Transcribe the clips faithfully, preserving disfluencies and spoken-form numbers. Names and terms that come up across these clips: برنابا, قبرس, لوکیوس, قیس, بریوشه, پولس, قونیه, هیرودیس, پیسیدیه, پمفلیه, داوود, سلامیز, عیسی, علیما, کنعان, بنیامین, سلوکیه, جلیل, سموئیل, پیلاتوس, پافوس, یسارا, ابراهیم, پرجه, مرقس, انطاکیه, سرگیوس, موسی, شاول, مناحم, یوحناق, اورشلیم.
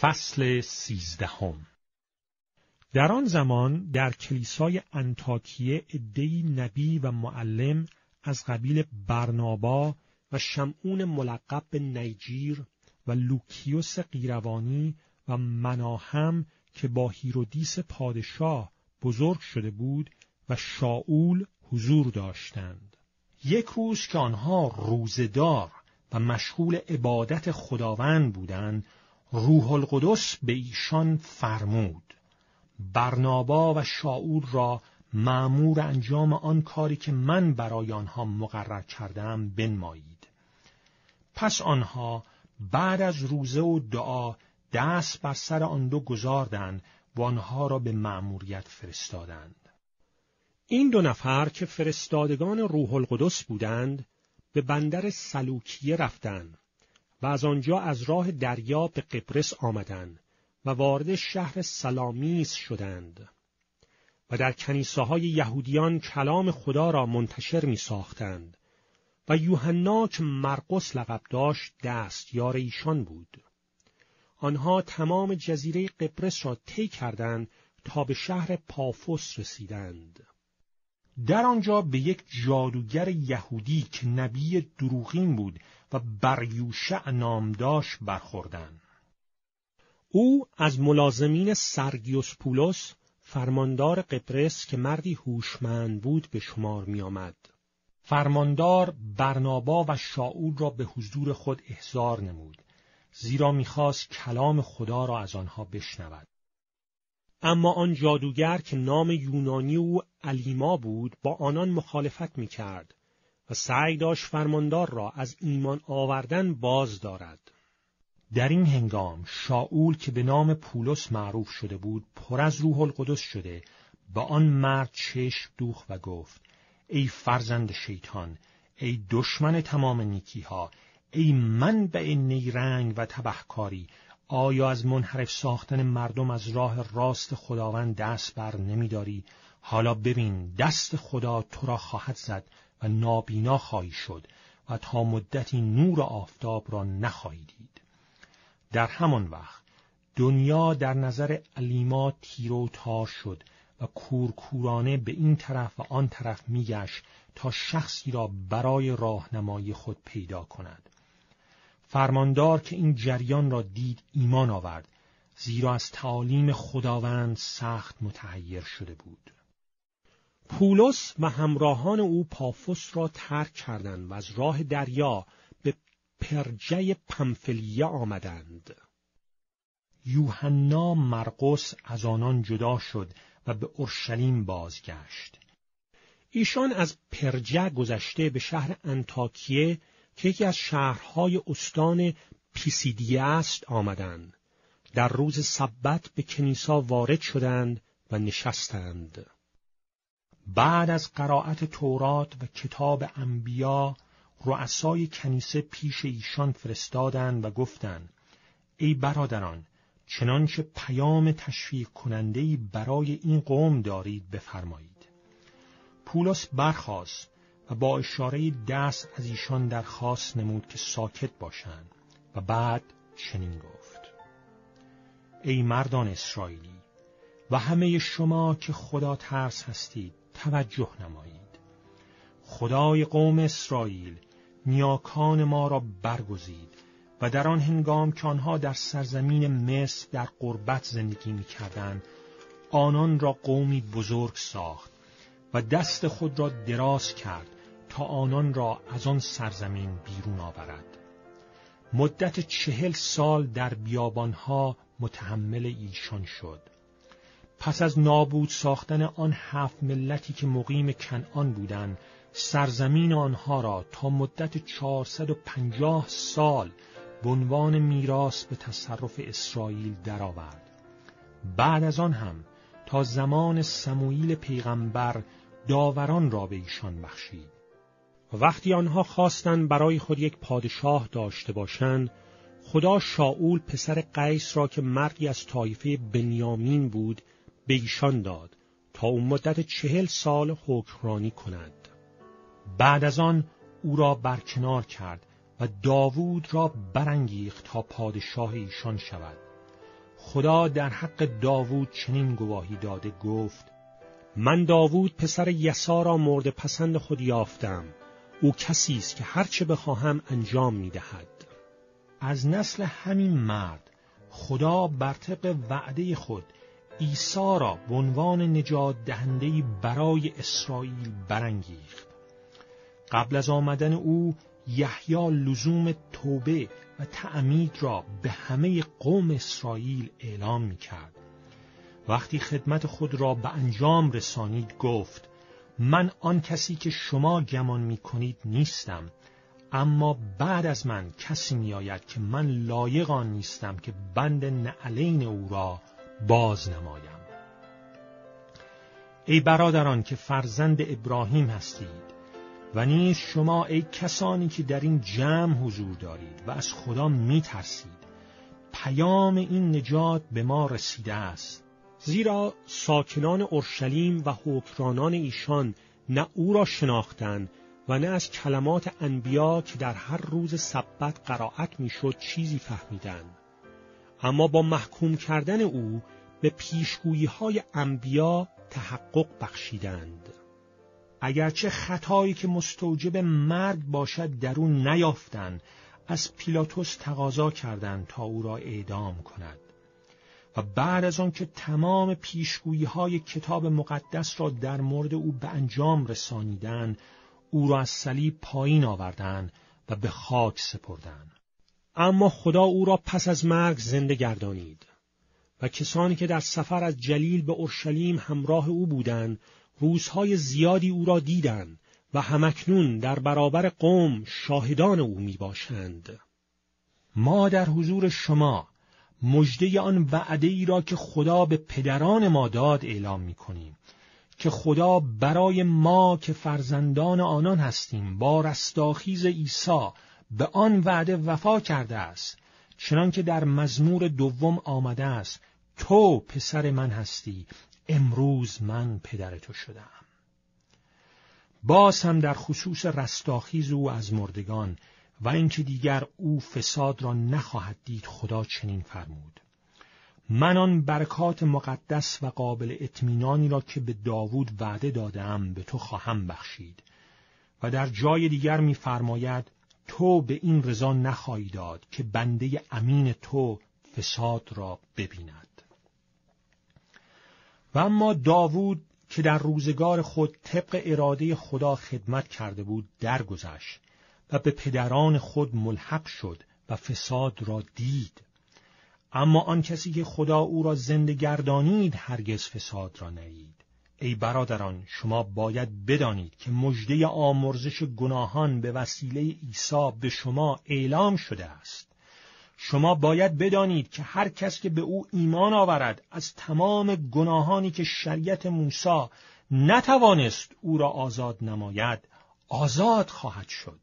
فصل سیزدهم. در آن زمان در کلیسای انطاکیه عده‌ای نبی و معلم از قبیل برنابا و شمعون ملقب به نیجیر و لوکیوس قیروانی و مناحم که با هیرودیس پادشاه بزرگ شده بود و شاول حضور داشتند. یک روز که آنها روزدار و مشغول عبادت خداوند بودند، روح القدس به ایشان فرمود: برنابا و شاول را مأمور انجام آن کاری که من برای آنها مقرر کردم بنمایید. پس آنها بعد از روزه و دعا دست بر سر آن دو گذاردند و آنها را به مأموریت فرستادند. این دو نفر که فرستادگان روح القدس بودند، به بندر سلوکیه رفتند و از آنجا از راه دریا به قبرس آمدند و وارد شهر سلامیز شدند و در کنیسه‌های یهودیان کلام خدا را منتشر می ساختند و یوحناق مرقس لقب داشت دستیار ایشان بود. آنها تمام جزیره قبرس را طی کردند تا به شهر پافوس رسیدند. در آنجا به یک جادوگر یهودی که نبی دروغین بود و بریوشه نام داشت برخوردند. او از ملازمین سرگیوس پولس فرماندار قبرس که مردی هوشمند بود به شمار می آمد. فرماندار برنابا و شاول را به حضور خود احضار نمود، زیرا می‌خواست کلام خدا را از آنها بشنود. اما آن جادوگر که نام یونانی او علیما بود، با آنان مخالفت می‌کرد و سعی داشت فرماندار را از ایمان آوردن باز دارد. در این هنگام شاول که به نام پولس معروف شده بود، پر از روح القدس شده با آن مرد چشم دوخت و گفت: ای فرزند شیطان، ای دشمن تمام نیکی‌ها، ای منبع نیرنگ و تبهکاری، آیا از منحرف ساختن مردم از راه راست خداوند دست بر نمی‌داری؟ حالا ببین، دست خدا تو را خواهد زد و نابینا خواهی شد و تا مدتی نور آفتاب را نخواهی دید. در همان وقت دنیا در نظر علیما تیر و تار شد و کورکورانه به این طرف و آن طرف می‌گشت تا شخصی را برای راهنمایی خود پیدا کند. فرماندار که این جریان را دید ایمان آورد، زیرا از تعالیم خداوند سخت متحیر شده بود. پولس و همراهان او پافوس را ترک کردند و از راه دریا به پرجه پمفلیه آمدند. یوحنا مرقس از آنان جدا شد و به اورشلیم بازگشت. ایشان از پرجه گذشته به شهر انطاکیه که یکی از شهرهای استان پیسیدیه است آمدند. در روز سبت به کنیسا وارد شدند و نشستند. بعد از قرائت تورات و کتاب انبیا، رؤسای کنیسه پیش ایشان فرستادند و گفتند: ای برادران، چنانچه پیام تشویق کننده‌ای برای این قوم دارید بفرمایید. پولس برخاست و با اشاره دست از ایشان درخواست نمود که ساکت باشند و بعد چنین گفت: ای مردان اسرائیلی و همه شما که خدا ترس هستید، توجه نمایید. خدای قوم اسرائیل نیاکان ما را برگزید و در آن هنگام که آنها در سرزمین مصر در غربت زندگی می‌کردند، آنان را قومی بزرگ ساخت و دست خود را دراز کرد تا آنان را از آن سرزمین بیرون آورد. مدت چهل سال در بیابانها متحمل ایشان شد. پس از نابود ساختن آن هفت ملتی که مقیم کنعان بودند، سرزمین آنها را تا مدت چهارصد و پنجاه سال به عنوان میراث به تصرف اسرائیل درآورد. بعد از آن هم تا زمان سموئیل پیغمبر داوران را به ایشان بخشید. وقتی آنها خواستند برای خود یک پادشاه داشته باشند، خدا شاول پسر قیس را که مردی از طایفه بنیامین بود به ایشان داد تا او مدت چهل سال حکمرانی کند. بعد از آن او را برکنار کرد و داوود را برانگیخت تا پادشاه ایشان شود. خدا در حق داوود چنین گواهی داده گفت: من داوود پسر یسارا مورد پسند خود یافتم، او کسی است که هرچه بخواهم انجام می‌دهد. از نسل همین مرد خدا بر طبق وعده خود عیسی را به عنوان نجات دهنده‌ای برای اسرائیل برانگیخت. قبل از آمدن او یحیی لزوم توبه و تعمید را به همه قوم اسرائیل اعلام می‌کرد. وقتی خدمت خود را به انجام رسانید گفت: من آن کسی که شما گمان می‌کنید نیستم، اما بعد از من کسی می‌آید که من لایق آن نیستم که بند نعلین او را باز نمایم. ای برادران که فرزند ابراهیم هستید و نیز شما ای کسانی که در این جمع حضور دارید و از خدا می‌ترسید، پیام این نجات به ما رسیده است. زیرا ساکنان اورشلیم و حکمرانان ایشان نه او را شناختند و نه از کلمات انبیا که در هر روز سبت قرائت میشد چیزی فهمیدند، اما با محکوم کردن او به پیشگویی های انبیا تحقق بخشیدند. اگرچه خطایی که مستوجب مرگ باشد در او نیافتند، از پیلاتوس تقاضا کردند تا او را اعدام کند. و بعد از آن که تمام پیشگویی های کتاب مقدس را در مورد او به انجام رسانیدند، او را از صلیب پایین آوردند و به خاک سپردند. اما خدا او را پس از مرگ زنده گردانید. و کسانی که در سفر از جلیل به اورشلیم همراه او بودند، روزهای زیادی او را دیدند و همکنون در برابر قوم شاهدان او می باشند. ما در حضور شما مژده آن وعده ای را که خدا به پدران ما داد اعلام می کنیم، که خدا برای ما که فرزندان آنان هستیم با رستاخیز عیسی به آن وعده وفا کرده است، چنانکه در مزمور دوم آمده است: تو پسر من هستی، امروز من پدر تو شدم. باز هم در خصوص رستاخیز او از مردگان و اینکه دیگر او فساد را نخواهد دید خدا چنین فرمود: من آن برکات مقدس و قابل اطمینانی را که به داوود وعده دادم به تو خواهم بخشید. و در جای دیگر می‌فرماید: تو به این رضا نخواهی داد که بنده امین تو فساد را ببیند. و اما داوود که در روزگار خود طبق اراده خدا خدمت کرده بود درگذشت و به پدران خود ملحق شد و فساد را دید، اما آن کسی که خدا او را زنده گردانید هرگز فساد را ندید. ای برادران، شما باید بدانید که مژده آمرزش گناهان به وسیله عیسی به شما اعلام شده است. شما باید بدانید که هر کس که به او ایمان آورد از تمام گناهانی که شریعت موسی نتوانست او را آزاد نماید، آزاد خواهد شد.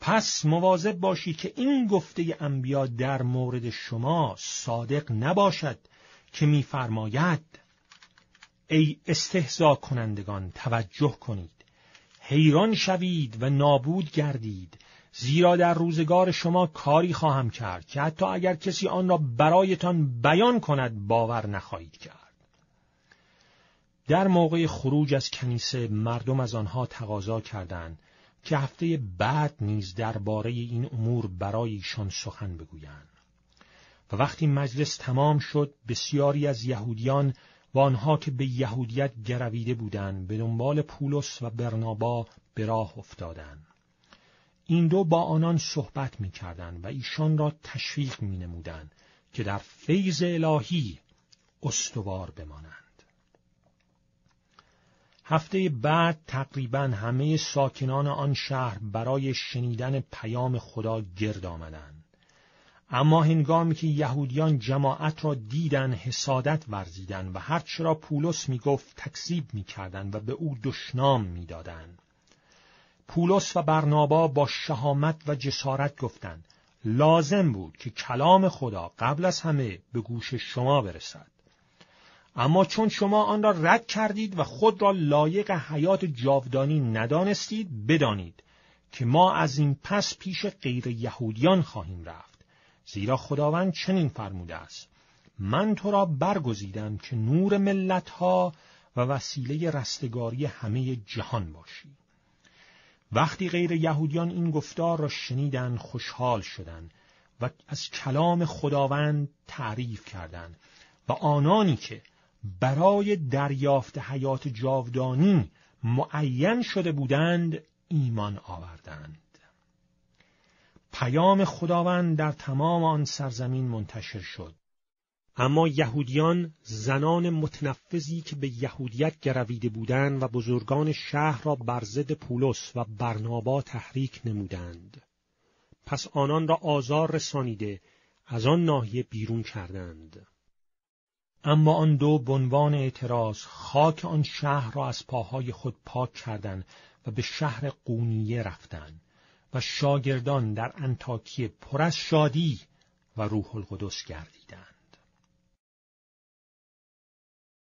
پس مواظب باشید که این گفته انبیا در مورد شما صادق نباشد که می‌فرماید: ای استهزا کنندگان، توجه کنید، حیران شوید و نابود گردید، زیرا در روزگار شما کاری خواهم کرد که حتی اگر کسی آن را برایتان بیان کند باور نخواهید کرد. در موقع خروج از کنیسه مردم از آنها تقاضا کردند که هفته بعد نیز درباره این امور برای ایشان سخن بگویند. و وقتی مجلس تمام شد، بسیاری از یهودیان و آنها که به یهودیت گرویده بودند به دنبال پولس و برنابا به راه افتادند. این دو با آنان صحبت می‌کردند و ایشان را تشویق می‌نمودند که در فیض الهی استوار بمانند. هفته بعد تقریباً همه ساکنان آن شهر برای شنیدن پیام خدا گرد آمدند. اما هنگامی که یهودیان جماعت را دیدند حسادت ورزیدند و هرچه را پولس می‌گفت تکذیب می‌کردند و به او دشنام می‌دادند. پولس و برنابا با شهامت و جسارت گفتند: لازم بود که کلام خدا قبل از همه به گوش شما برسد، اما چون شما آن را رد کردید و خود را لایق حیات جاودانی ندانستید، بدانید که ما از این پس پیش غیر یهودیان خواهیم رفت، زیرا خداوند چنین فرموده است: من تو را برگزیدم که نور ملت‌ها و وسیله رستگاری همه جهان باشی. وقتی غیر یهودیان این گفتار را شنیدند خوشحال شدند و از کلام خداوند تعریف کردند و آنانی که برای دریافت حیات جاودانی معین شده بودند ایمان آوردند. پیام خداوند در تمام آن سرزمین منتشر شد، اما یهودیان زنان متنفذی که به یهودیت گرویده بودند و بزرگان شهر را بر ضد پولس و برنابا تحریک نمودند. پس آنان را آزار رسانیده از آن ناحیه بیرون کردند. اما آن دو بنوان اعتراض خاک آن شهر را از پاهای خود پاک کردند و به شهر قونیه رفتند و شاگردان در انطاکیه پر از شادی و روح القدس گردیدند.